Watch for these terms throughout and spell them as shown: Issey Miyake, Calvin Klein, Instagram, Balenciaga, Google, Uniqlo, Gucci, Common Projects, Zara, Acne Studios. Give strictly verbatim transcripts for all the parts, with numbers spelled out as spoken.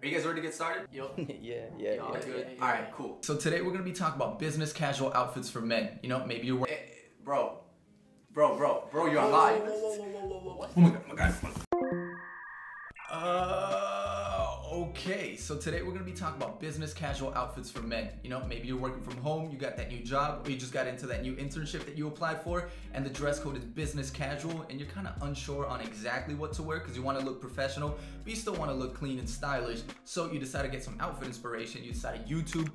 Are you guys ready to get started? Yo. yeah, yeah, Yo, yeah, good. yeah. All right, cool. So today we're gonna be talking about business casual outfits for men. You know, maybe you're wearing. Hey, bro, bro, bro, bro, you're whoa, alive. Whoa, whoa, whoa, whoa, whoa, whoa. Oh my god, oh my god. Uh, okay. So today we're gonna be talking about business casual outfits for men. You know, maybe you're working from home, you got that new job, or you just got into that new internship that you applied for, and the dress code is business casual, and you're kind of unsure on exactly what to wear because you want to look professional, but you still want to look clean and stylish. So you decide to get some outfit inspiration. You decide to YouTube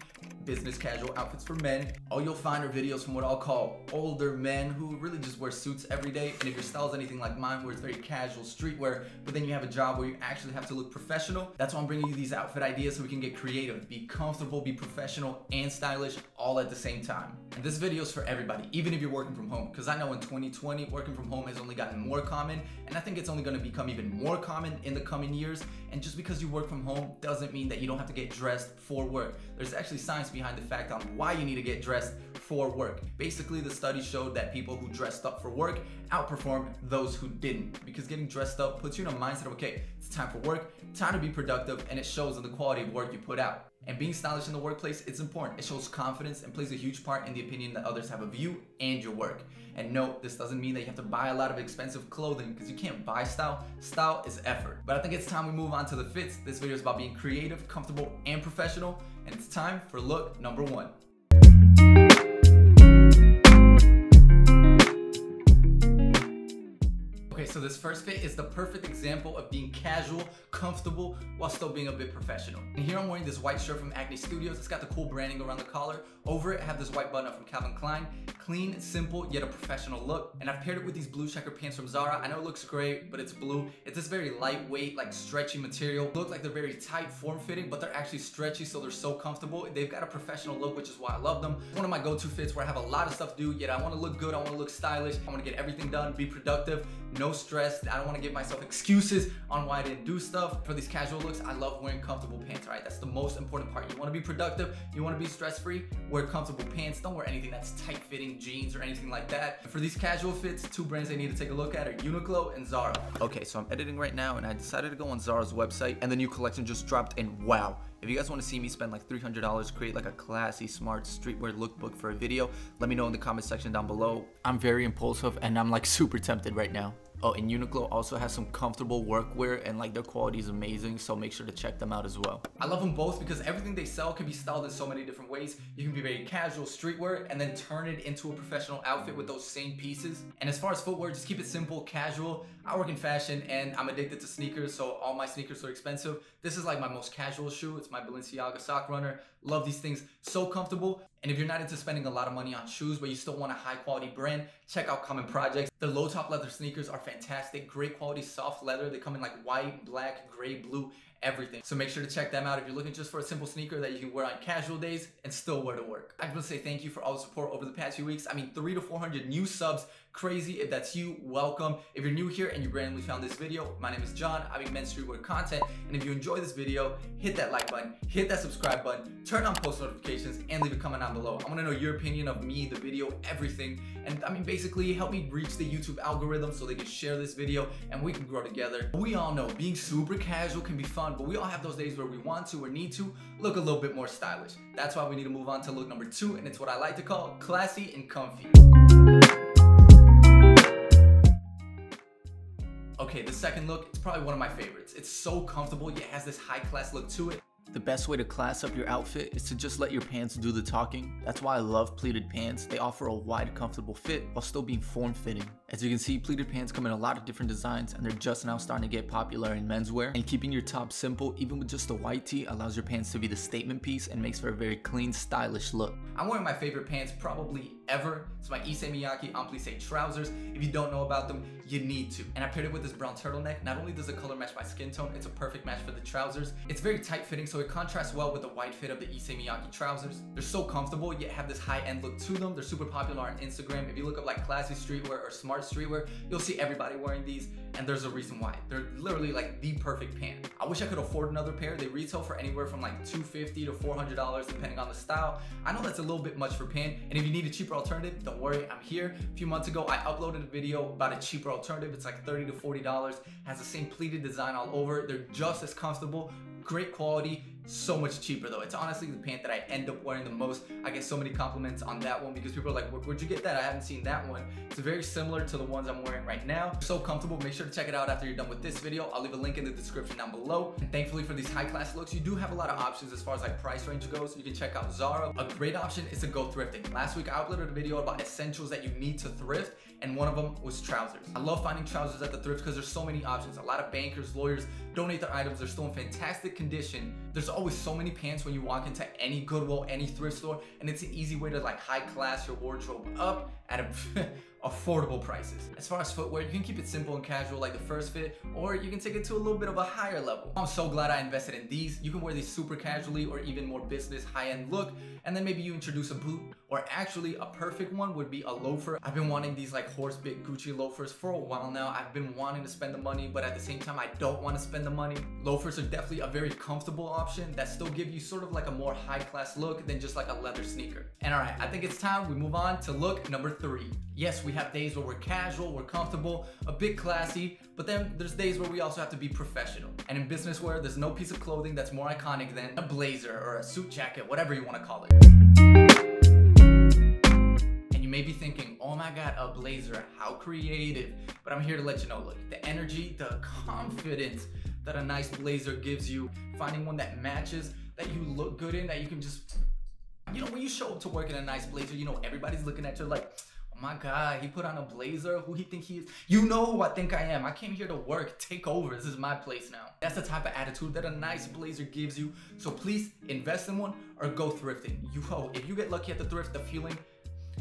business casual outfits for men. All you'll find are videos from what I'll call older men who really just wear suits every day. And if your style is anything like mine, where it's very casual streetwear, but then you have a job where you actually Actually have to look professional. That's why I'm bringing you these outfit ideas so we can get creative, be comfortable, be professional and stylish all at the same time. And this video is for everybody, even if you're working from home, because I know in twenty twenty working from home has only gotten more common, and I think it's only going to become even more common in the coming years. And just because you work from home doesn't mean that you don't have to get dressed for work. There's actually science behind the fact on why you need to get dressed for work. Basically, the study showed that people who dressed up for work outperformed those who didn't, because getting dressed up puts you in a mindset of, okay, it's time for work, time to be productive, and it shows in the quality of work you put out. And being stylish in the workplace, it's important. It shows confidence and plays a huge part in the opinion that others have of you and your work. And no, this doesn't mean that you have to buy a lot of expensive clothing, because you can't buy style. Style is effort. But I think it's time we move on to the fits. This video is about being creative, comfortable, and professional, and it's time for look number one. So this first fit is the perfect example of being casual, comfortable, while still being a bit professional. And here I'm wearing this white shirt from Acne Studios. It's got the cool branding around the collar. Over it, I have this white button up from Calvin Klein. Clean, simple, yet a professional look. And I've paired it with these blue checker pants from Zara. I know it looks great, but it's blue. It's this very lightweight, like stretchy material. Look like they're very tight, form-fitting, but they're actually stretchy, so they're so comfortable. They've got a professional look, which is why I love them. It's one of my go-to fits where I have a lot of stuff to do, yet I want to look good, I want to look stylish, I want to get everything done, be productive, no stressed. I don't want to give myself excuses on why I didn't do stuff. For these casual looks, I love wearing comfortable pants, right? That's the most important part. You want to be productive, you want to be stress-free, wear comfortable pants. Don't wear anything that's tight-fitting jeans or anything like that. For these casual fits, two brands I need to take a look at are Uniqlo and Zara. Okay, so I'm editing right now and I decided to go on Zara's website, and the new collection just dropped, and wow. If you guys want to see me spend like three hundred dollars, create like a classy, smart streetwear lookbook for a video, let me know in the comment section down below. I'm very impulsive and I'm like super tempted right now. Oh, and Uniqlo also has some comfortable workwear, and like their quality is amazing, so make sure to check them out as well. I love them both because everything they sell can be styled in so many different ways. You can be very casual streetwear and then turn it into a professional outfit with those same pieces. And as far as footwear, just keep it simple, casual. I work in fashion and I'm addicted to sneakers, so all my sneakers are expensive. This is like my most casual shoe. It's my Balenciaga sock runner. Love these things, so comfortable. And if you're not into spending a lot of money on shoes, but you still want a high quality brand, check out Common Projects. The low top leather sneakers are fantastic, great quality soft leather. They come in like white, black, gray, blue, everything. So make sure to check them out if you're looking just for a simple sneaker that you can wear on casual days and still wear to work. I just want to say thank you for all the support over the past few weeks. I mean, three to four hundred new subs. Crazy. If that's you, welcome. If you're new here and you randomly found this video, my name is John. I make men's streetwear content, and if you enjoy this video, hit that like button, hit that subscribe button, turn on post notifications, and leave a comment down below. I want to know your opinion of me, the video, everything, and I mean basically help me reach the YouTube algorithm so they can share this video and we can grow together. We all know being super casual can be fun, but we all have those days where we want to or need to look a little bit more stylish. That's why we need to move on to look number two, and it's what I like to call classy and comfy. Okay, the second look is probably one of my favorites. It's so comfortable, yet has this high class look to it. The best way to class up your outfit is to just let your pants do the talking. That's why I love pleated pants. They offer a wide, comfortable fit while still being form-fitting. As you can see, pleated pants come in a lot of different designs, and they're just now starting to get popular in menswear. And keeping your top simple, even with just a white tee, allows your pants to be the statement piece and makes for a very clean, stylish look. I'm wearing my favorite pants probably ever. It's my Issey Miyake en plissé trousers. If you don't know about them, you need to. And I paired it with this brown turtleneck. Not only does the color match my skin tone, it's a perfect match for the trousers. It's very tight-fitting, so it contrasts well with the wide fit of the Issey Miyake trousers. They're so comfortable, yet have this high-end look to them. They're super popular on Instagram. If you look up like classy streetwear or smart streetwear, you'll see everybody wearing these, and there's a reason why. They're literally like the perfect pant. I wish I could afford another pair. They retail for anywhere from like two hundred fifty dollars to four hundred dollars depending on the style. I know that's a little bit much for pant, and if you need a cheaper alternative, don't worry, I'm here. A few months ago, I uploaded a video about a cheaper alternative. It's like thirty to forty dollars, has the same pleated design all over. They're just as comfortable, great quality, so much cheaper though. It's honestly the pant that I end up wearing the most. I get so many compliments on that one because people are like, where'd you get that? I haven't seen that one. It's very similar to the ones I'm wearing right now. So comfortable. Make sure to check it out after you're done with this video. I'll leave a link in the description down below. And thankfully for these high class looks, you do have a lot of options as far as like price range goes. You can check out Zara. A great option is to go thrifting. Last week I uploaded a video about essentials that you need to thrift, and one of them was trousers. I love finding trousers at the thrift because there's so many options. A lot of bankers, lawyers donate their items. They're still in fantastic condition. There's always so many pants when you walk into any Goodwill, any thrift store, and it's an easy way to like high class your wardrobe up at a affordable prices. As far as footwear, you can keep it simple and casual like the first fit, or you can take it to a little bit of a higher level. I'm so glad I invested in these. You can wear these super casually or even more business high-end look, and then maybe you introduce a boot, or actually a perfect one would be a loafer. I've been wanting these like horse bit Gucci loafers for a while now. I've been wanting to spend the money, but at the same time I don't want to spend the money. Loafers are definitely a very comfortable option that still give you sort of like a more high-class look than just like a leather sneaker. And all right, I think it's time we move on to look number three. Yes, we We have days where we're casual, we're comfortable, a bit classy, but then there's days where we also have to be professional. And in business wear, there's no piece of clothing that's more iconic than a blazer or a suit jacket, whatever you want to call it. And you may be thinking, oh my God, a blazer, how creative. But I'm here to let you know, look, the energy, the confidence that a nice blazer gives you, finding one that matches, that you look good in, that you can just, you know, when you show up to work in a nice blazer, you know, everybody's looking at you like, oh my God, he put on a blazer, who he think he is? You know who I think I am. I came here to work, take over, this is my place now. That's the type of attitude that a nice blazer gives you. So please invest in one or go thrifting. You know, if you get lucky at the thrift, the feeling,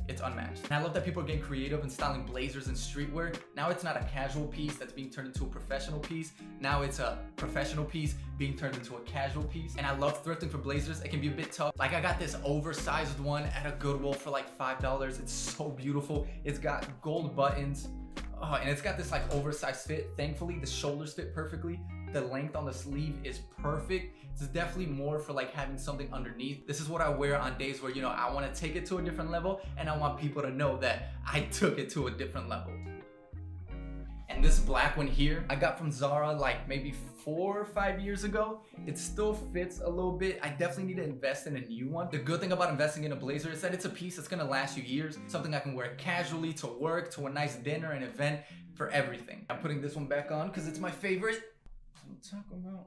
it's unmatched. And I love that people are getting creative and styling blazers and streetwear. Now it's not a casual piece that's being turned into a professional piece. Now it's a professional piece being turned into a casual piece. And I love thrifting for blazers. It can be a bit tough. Like I got this oversized one at a Goodwill for like five dollars. It's so beautiful. It's got gold buttons. Oh, and it's got this like oversized fit. Thankfully, the shoulders fit perfectly. The length on the sleeve is perfect. This is definitely more for like having something underneath. This is what I wear on days where, you know, I want to take it to a different level and I want people to know that I took it to a different level. And this black one here, I got from Zara like maybe four or five years ago. It still fits a little bit. I definitely need to invest in a new one. The good thing about investing in a blazer is that it's a piece that's gonna last you years. Something I can wear casually to work, to a nice dinner, an event, for everything. I'm putting this one back on because it's my favorite. Talk about.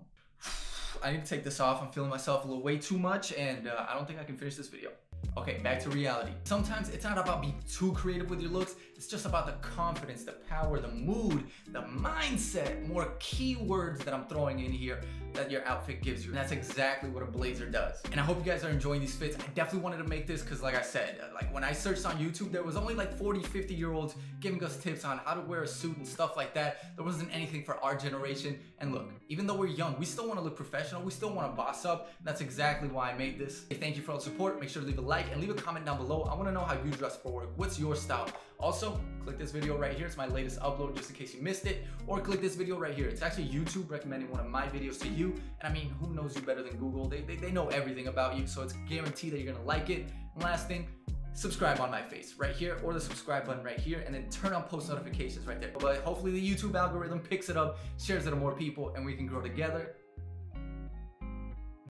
I need to take this off. I'm feeling myself a little way too much, and uh, I don't think I can finish this video. Okay, back to reality. Sometimes it's not about being too creative with your looks. It's just about the confidence, the power, the mood, the mindset, more keywords that I'm throwing in here that your outfit gives you. And that's exactly what a blazer does. And I hope you guys are enjoying these fits. I definitely wanted to make this because like I said, like when I searched on YouTube, there was only like forty, fifty year olds giving us tips on how to wear a suit and stuff like that. There wasn't anything for our generation. And look, even though we're young, we still want to look professional. We still want to boss up. That's exactly why I made this. Hey, thank you for all the support. Make sure to leave a like. Like and leave a comment down below. I want to know how you dress for work. What's your style? Also, click this video right here. It's my latest upload just in case you missed it. Or click this video right here. It's actually YouTube recommending one of my videos to you. And I mean, who knows you better than Google? They, they, they know everything about you. So it's guaranteed that you're going to like it. And last thing, subscribe on my face right here, or the subscribe button right here, and then turn on post notifications right there. But hopefully the YouTube algorithm picks it up, shares it to more people, and we can grow together.